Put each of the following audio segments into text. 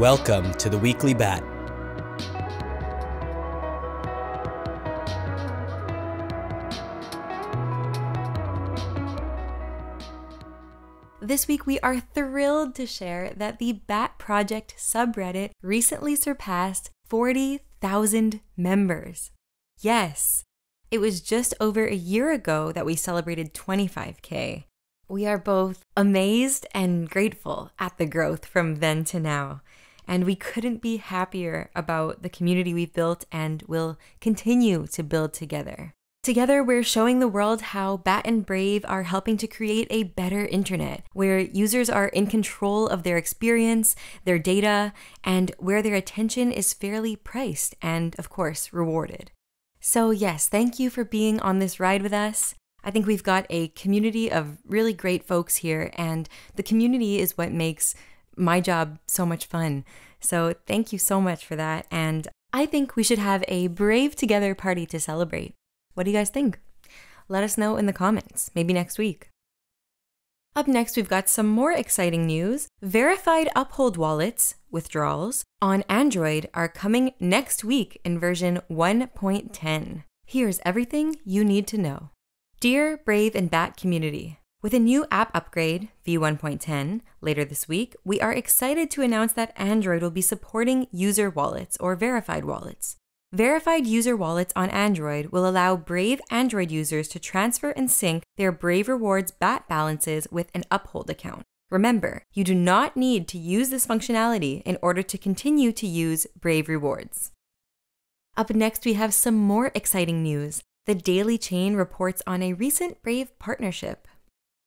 Welcome to the Weekly Bat. This week, we are thrilled to share that the Bat Project subreddit recently surpassed 40,000 members. Yes, it was just over a year ago that we celebrated 25K. We are both amazed and grateful at the growth from then to now, and we couldn't be happier about the community we've built and will continue to build together. Together, we're showing the world how Bat and Brave are helping to create a better internet, where users are in control of their experience, their data, and where their attention is fairly priced and, of course, rewarded. So yes, thank you for being on this ride with us. I think we've got a community of really great folks here, and the community is what makes my job so much fun. So thank you so much for that, and I think we should have a Brave Together party to celebrate. What do you guys think? Let us know in the comments, maybe next week. Up next, we've got some more exciting news. Verified Uphold wallets, withdrawals, on Android are coming next week in version 1.10. Here's everything you need to know. Dear Brave and Bat community, with a new app upgrade, V1.10, later this week, we are excited to announce that Android will be supporting user wallets or verified wallets. Verified user wallets on Android will allow Brave Android users to transfer and sync their Brave Rewards BAT balances with an Uphold account. Remember, you do not need to use this functionality in order to continue to use Brave Rewards. Up next, we have some more exciting news. The Daily Chain reports on a recent Brave partnership.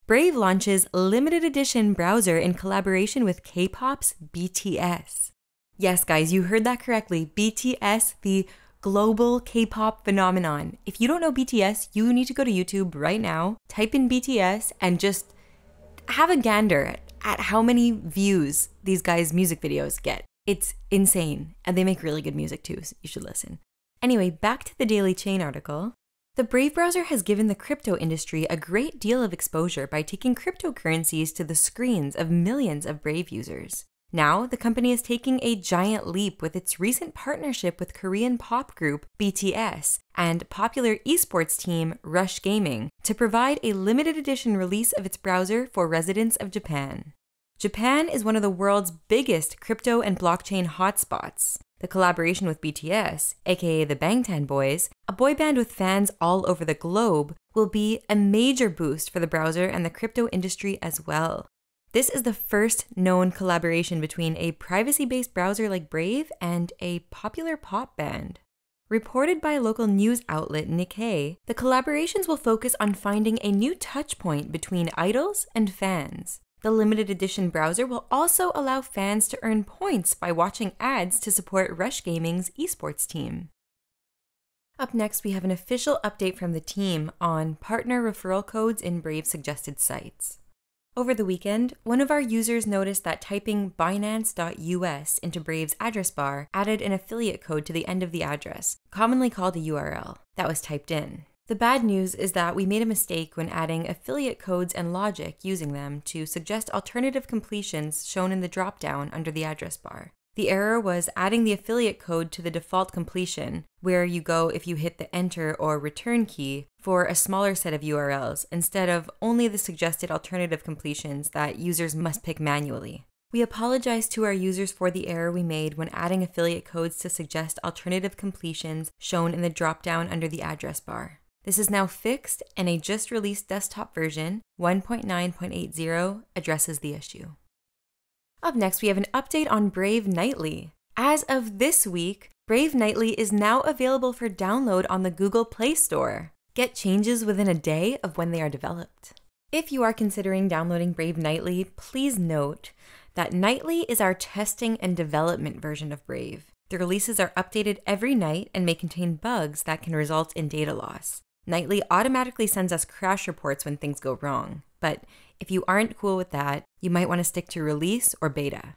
Brave launches limited edition browser in collaboration with K-pop's BTS. Yes, guys, you heard that correctly. BTS, the global K-pop phenomenon. If you don't know BTS, you need to go to YouTube right now, type in BTS, and just have a gander at how many views these guys' music videos get. It's insane, and they make really good music too, so you should listen. Anyway, back to the Daily Chain article. The Brave browser has given the crypto industry a great deal of exposure by taking cryptocurrencies to the screens of millions of Brave users. Now, the company is taking a giant leap with its recent partnership with Korean pop group BTS and popular esports team Rush Gaming to provide a limited edition release of its browser for residents of Japan. Japan is one of the world's biggest crypto and blockchain hotspots. The collaboration with BTS, aka the Bangtan Boys, a boy band with fans all over the globe, will be a major boost for the browser and the crypto industry as well. This is the first known collaboration between a privacy-based browser like Brave and a popular pop band. Reported by local news outlet Nikkei, the collaborations will focus on finding a new touchpoint between idols and fans. The limited edition browser will also allow fans to earn points by watching ads to support Rush Gaming's esports team. Up next, we have an official update from the team on partner referral codes in Brave suggested sites. Over the weekend, one of our users noticed that typing binance.us into Brave's address bar added an affiliate code to the end of the address, commonly called a URL, that was typed in. The bad news is that we made a mistake when adding affiliate codes and logic using them to suggest alternative completions shown in the drop-down under the address bar. The error was adding the affiliate code to the default completion, where you go if you hit the enter or return key for a smaller set of URLs, instead of only the suggested alternative completions that users must pick manually. We apologize to our users for the error we made when adding affiliate codes to suggest alternative completions shown in the drop-down under the address bar. This is now fixed, and a just-released desktop version, 1.9.80, addresses the issue. Up next, we have an update on Brave Nightly. As of this week, Brave Nightly is now available for download on the Google Play Store. Get changes within a day of when they are developed. If you are considering downloading Brave Nightly, please note that Nightly is our testing and development version of Brave. The releases are updated every night and may contain bugs that can result in data loss. Nightly automatically sends us crash reports when things go wrong, but if you aren't cool with that, you might want to stick to release or beta.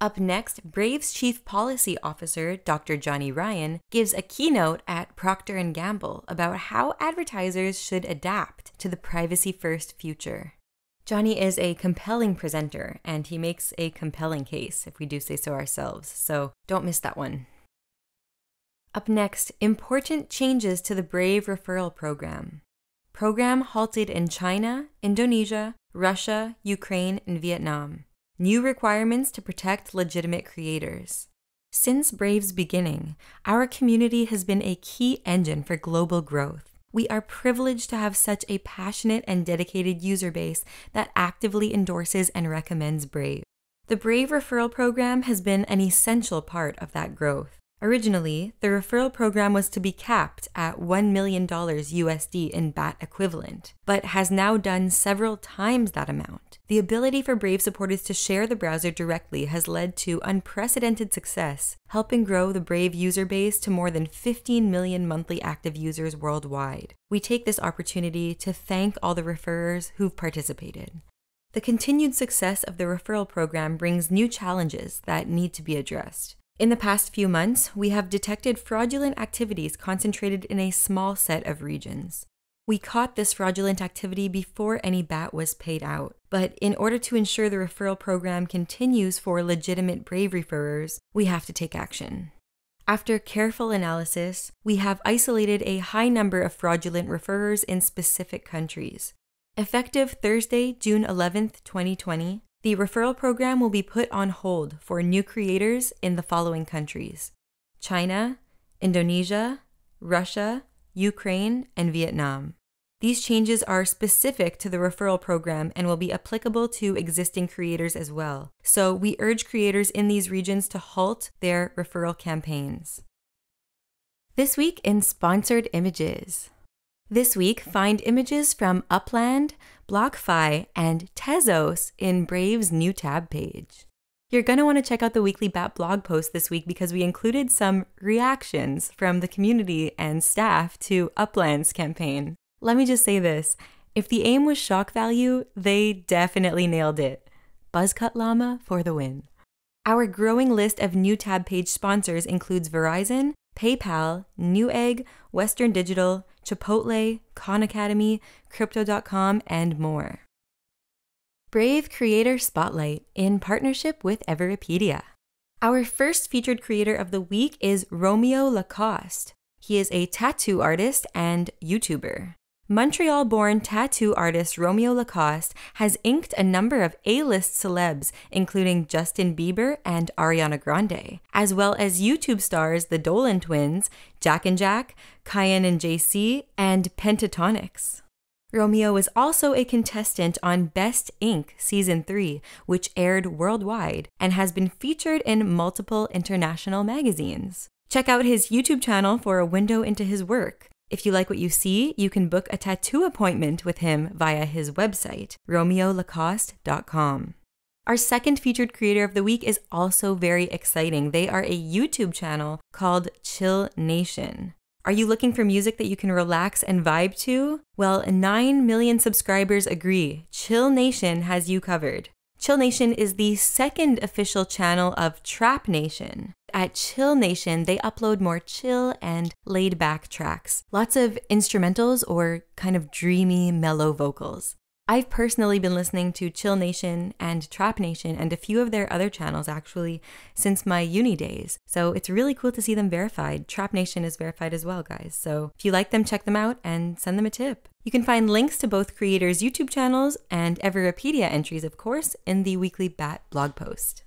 Up next, Brave's Chief Policy Officer, Dr. Johnny Ryan, gives a keynote at Procter & Gamble about how advertisers should adapt to the privacy-first future. Johnny is a compelling presenter, and he makes a compelling case, if we do say so ourselves, so don't miss that one. Up next, important changes to the Brave referral program. Program halted in China, Indonesia, Russia, Ukraine, and Vietnam. New requirements to protect legitimate creators. Since Brave's beginning, our community has been a key engine for global growth. We are privileged to have such a passionate and dedicated user base that actively endorses and recommends Brave. The Brave referral program has been an essential part of that growth. Originally, the referral program was to be capped at $1 million USD in BAT equivalent, but has now done several times that amount. The ability for Brave supporters to share the browser directly has led to unprecedented success, helping grow the Brave user base to more than 15 million monthly active users worldwide. We take this opportunity to thank all the referrers who've participated. The continued success of the referral program brings new challenges that need to be addressed. In the past few months, we have detected fraudulent activities concentrated in a small set of regions. We caught this fraudulent activity before any BAT was paid out, but in order to ensure the referral program continues for legitimate Brave referrers, we have to take action. After careful analysis, we have isolated a high number of fraudulent referrers in specific countries. Effective Thursday, June 11, 2020, the referral program will be put on hold for new creators in the following countries: China, Indonesia, Russia, Ukraine, and Vietnam. These changes are specific to the referral program and will be applicable to existing creators as well, so we urge creators in these regions to halt their referral campaigns. This week in Sponsored Images. This week, find images from Upland, BlockFi, and Tezos in Brave's new tab page. You're going to want to check out the weekly BAT blog post this week because we included some reactions from the community and staff to Upland's campaign. Let me just say this, if the aim was shock value, they definitely nailed it. Buzzcut Llama for the win. Our growing list of new tab page sponsors includes Verizon, PayPal, Newegg, Western Digital, Chipotle, Khan Academy, Crypto.com, and more. Brave Creator Spotlight in partnership with Everipedia. Our first featured creator of the week is Romeo Lacoste. He is a tattoo artist and YouTuber. Montreal-born tattoo artist Romeo Lacoste has inked a number of A-list celebs, including Justin Bieber and Ariana Grande, as well as YouTube stars the Dolan Twins, Jack and Jack, Kyan and JC, and Pentatonix. Romeo is also a contestant on Best Ink Season 3, which aired worldwide and has been featured in multiple international magazines. Check out his YouTube channel for a window into his work. If you like what you see, you can book a tattoo appointment with him via his website, romeolacoste.com. Our second featured creator of the week is also very exciting. They are a YouTube channel called Chill Nation. Are you looking for music that you can relax and vibe to? Well, 9 million subscribers agree. Chill Nation has you covered. Chill Nation is the second official channel of Trap Nation. At Chill Nation, they upload more chill and laid-back tracks. Lots of instrumentals or kind of dreamy, mellow vocals. I've personally been listening to Chill Nation and Trap Nation and a few of their other channels, actually, since my uni days. So it's really cool to see them verified. Trap Nation is verified as well, guys. So if you like them, check them out and send them a tip. You can find links to both creators' YouTube channels and Everipedia entries, of course, in the weekly BAT blog post.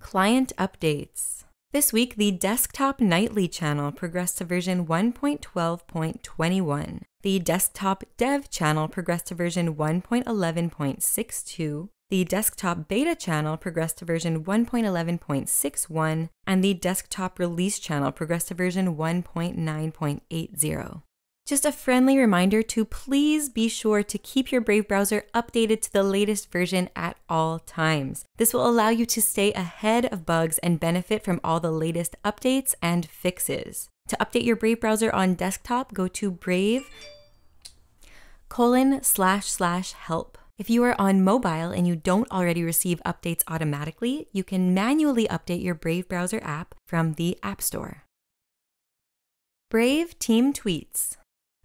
Client updates. This week, the Desktop Nightly channel progressed to version 1.12.21. The Desktop Dev channel progressed to version 1.11.62. The Desktop Beta channel progressed to version 1.11.61. And the Desktop Release channel progressed to version 1.9.80. Just a friendly reminder to please be sure to keep your Brave browser updated to the latest version at all times. This will allow you to stay ahead of bugs and benefit from all the latest updates and fixes. To update your Brave browser on desktop, go to brave://help. If you are on mobile and you don't already receive updates automatically, you can manually update your Brave browser app from the App Store. Brave Team Tweets.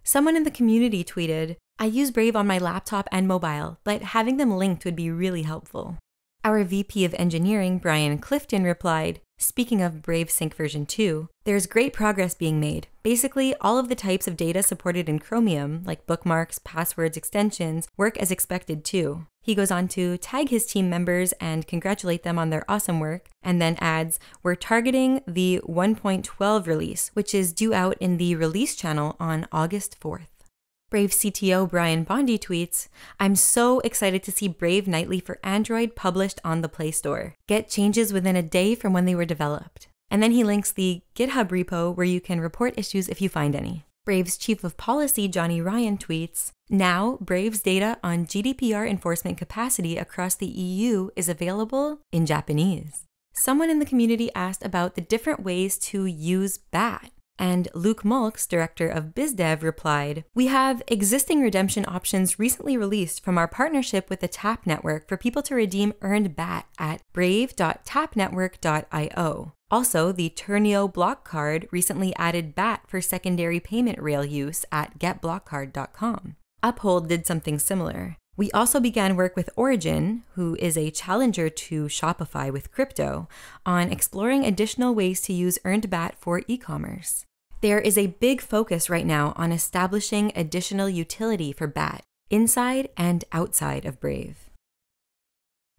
Someone in the community tweeted, I use Brave on my laptop and mobile, but having them linked would be really helpful. Our VP of Engineering, Brian Clifton, replied, "Speaking of Brave Sync version 2, there's great progress being made. Basically, all of the types of data supported in Chromium, like bookmarks, passwords, extensions, work as expected too." He goes on to tag his team members and congratulate them on their awesome work, and then adds, "We're targeting the 1.12 release, which is due out in the release channel on August 4th. Brave CTO Brian Bondy tweets, "I'm so excited to see Brave Nightly for Android published on the Play Store. Get changes within a day from when they were developed." And then he links the GitHub repo where you can report issues if you find any. Brave's Chief of Policy, Johnny Ryan, tweets, "Now, Brave's data on GDPR enforcement capacity across the EU is available in Japanese." Someone in the community asked about the different ways to use BAT. And Luke Mulks, director of BizDev, replied, "We have existing redemption options recently released from our partnership with the Tap Network for people to redeem earned BAT at brave.tapnetwork.io. Also, the Turnio block card recently added BAT for secondary payment rail use at getblockcard.com. Uphold did something similar. We also began work with Origin, who is a challenger to Shopify with crypto, on exploring additional ways to use earned BAT for e-commerce. There is a big focus right now on establishing additional utility for BAT, inside and outside of Brave."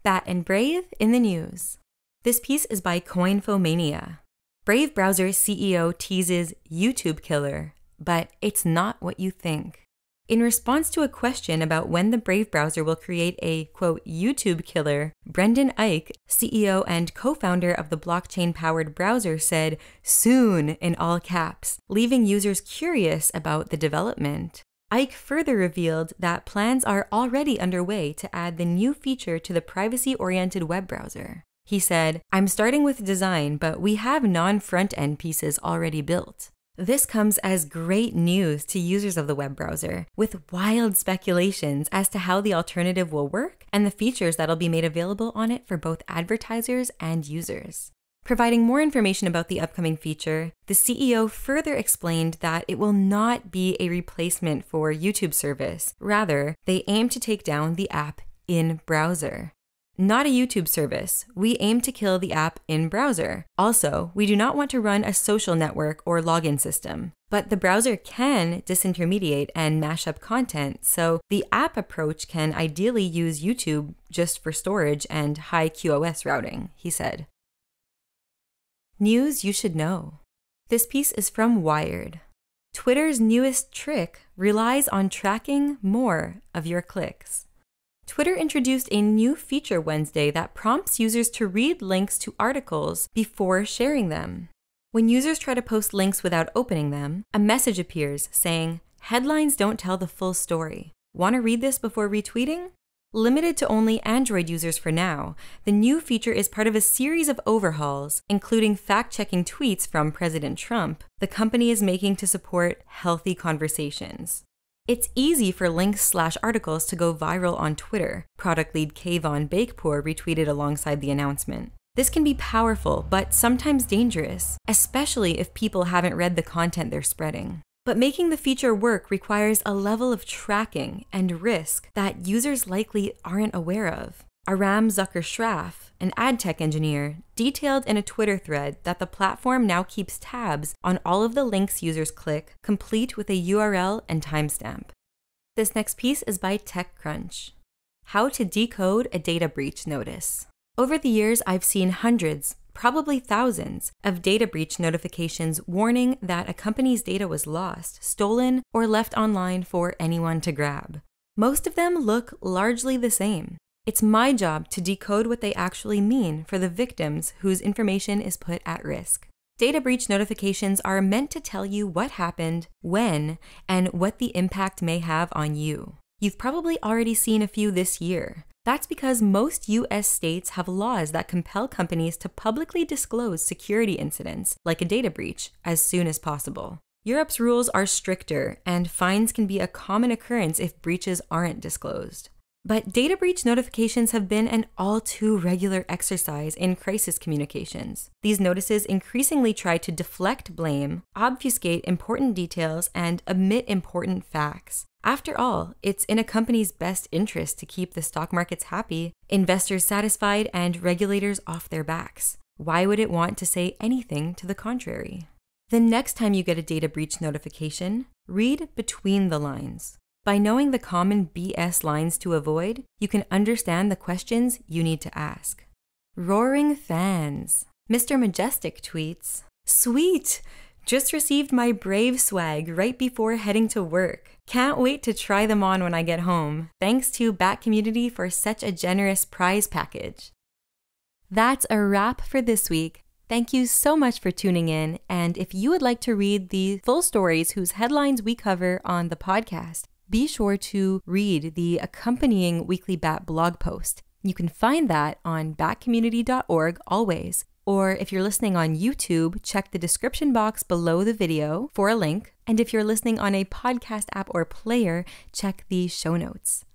BAT and Brave in the news. This piece is by Coinfomania. "Brave Browser CEO teases YouTube killer, but it's not what you think." In response to a question about when the Brave browser will create a, quote, YouTube killer, Brendan Eich, CEO and co-founder of the blockchain-powered browser, said, "soon," in all caps, leaving users curious about the development. Eich further revealed that plans are already underway to add the new feature to the privacy-oriented web browser. He said, "I'm starting with design, but we have non-front-end pieces already built." This comes as great news to users of the web browser, with wild speculations as to how the alternative will work and the features that'll be made available on it for both advertisers and users. Providing more information about the upcoming feature, the CEO further explained that it will not be a replacement for YouTube service. Rather, they aim to take down the app in browser. "Not a YouTube service. We aim to kill the app in browser. Also, we do not want to run a social network or login system. But the browser can disintermediate and mash up content, so the app approach can ideally use YouTube just for storage and high QoS routing," he said. News you should know. This piece is from Wired. "Twitter's newest trick relies on tracking more of your clicks." Twitter introduced a new feature Wednesday that prompts users to read links to articles before sharing them. When users try to post links without opening them, a message appears saying, "Headlines don't tell the full story. Want to read this before retweeting?" Limited to only Android users for now, the new feature is part of a series of overhauls, including fact-checking tweets from President Trump the company is making to support healthy conversations. It's easy for links/articles to go viral on Twitter, product lead Kayvon Bakepour retweeted alongside the announcement. This can be powerful, but sometimes dangerous, especially if people haven't read the content they're spreading. But making the feature work requires a level of tracking and risk that users likely aren't aware of. Aram Zucker-Schraff, an ad tech engineer, detailed in a Twitter thread that the platform now keeps tabs on all of the links users click, complete with a URL and timestamp. This next piece is by TechCrunch. How to decode a data breach notice. Over the years, I've seen hundreds, probably thousands, of data breach notifications warning that a company's data was lost, stolen, or left online for anyone to grab. Most of them look largely the same. It's my job to decode what they actually mean for the victims whose information is put at risk. Data breach notifications are meant to tell you what happened, when, and what the impact may have on you. You've probably already seen a few this year. That's because most US states have laws that compel companies to publicly disclose security incidents, like a data breach, as soon as possible. Europe's rules are stricter, and fines can be a common occurrence if breaches aren't disclosed. But data breach notifications have been an all too regular exercise in crisis communications. These notices increasingly try to deflect blame, obfuscate important details, and omit important facts. After all, it's in a company's best interest to keep the stock markets happy, investors satisfied, and regulators off their backs. Why would it want to say anything to the contrary? The next time you get a data breach notification, read between the lines. By knowing the common BS lines to avoid, you can understand the questions you need to ask. Roaring fans. Mr. Majestic tweets, "Sweet! Just received my Brave swag right before heading to work. Can't wait to try them on when I get home. Thanks to Bat Community for such a generous prize package." That's a wrap for this week. Thank you so much for tuning in, and if you would like to read the full stories whose headlines we cover on the podcast, be sure to read the accompanying weekly Bat blog post. You can find that on batcommunity.org always. Or if you're listening on YouTube, check the description box below the video for a link. And if you're listening on a podcast app or player, check the show notes.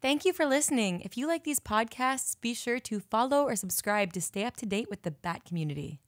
Thank you for listening. If you like these podcasts, be sure to follow or subscribe to stay up to date with the Bat community.